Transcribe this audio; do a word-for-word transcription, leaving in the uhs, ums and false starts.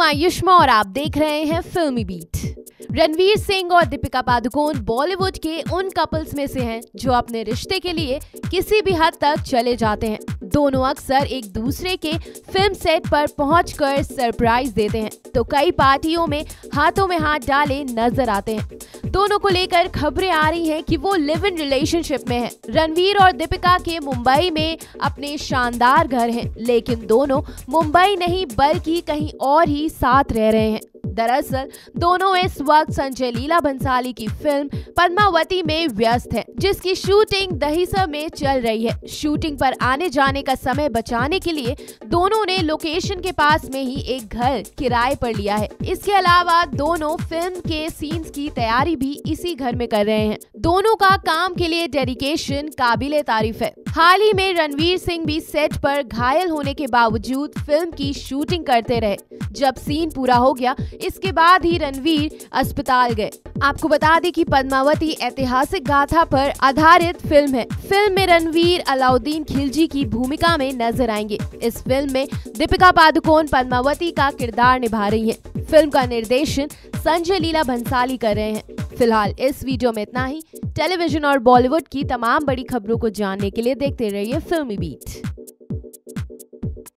हूं आयुष मोर और आप देख रहे हैं फिल्मी बीट। रणवीर सिंह और दीपिका पादुकोण बॉलीवुड के उन कपल्स में से हैं जो अपने रिश्ते के लिए किसी भी हद तक चले जाते हैं। दोनों अक्सर एक दूसरे के फिल्म सेट पर पहुंचकर सरप्राइज देते हैं तो कई पार्टियों में हाथों में हाथ डाले नजर आते हैं। दोनों को लेकर खबरें आ रही हैं कि वो लिव इन रिलेशनशिप में हैं। रणवीर और दीपिका के मुंबई में अपने शानदार घर हैं, लेकिन दोनों मुंबई नहीं बल्कि कहीं और ही साथ रह रहे हैं। दरअसल दोनों इस वक्त संजय लीला भंसाली की फिल्म पद्मावती में व्यस्त हैं, जिसकी शूटिंग दहीसा में चल रही है। शूटिंग पर आने जाने का समय बचाने के लिए दोनों ने लोकेशन के पास में ही एक घर किराए पर लिया है। इसके अलावा दोनों फिल्म के सीन्स की तैयारी भी इसी घर में कर रहे हैं। दोनों का काम के लिए डेडिकेशन काबिले तारीफ है। हाल ही में रणवीर सिंह भी सेट पर घायल होने के बावजूद फिल्म की शूटिंग करते रहे। जब सीन पूरा हो गया इसके बाद ही रणवीर अस्पताल गए। आपको बता दें कि पद्मावती ऐतिहासिक गाथा पर आधारित फिल्म है। फिल्म में रणवीर अलाउद्दीन खिलजी की भूमिका में नजर आएंगे। इस फिल्म में दीपिका पादुकोण पद्मावती का किरदार निभा रही हैं। फिल्म का निर्देशन संजय लीला भंसाली कर रहे हैं। फिलहाल इस वीडियो में इतना ही। टेलीविजन और बॉलीवुड की तमाम बड़ी खबरों को जानने के लिए देखते रहिए फिल्मी बीट।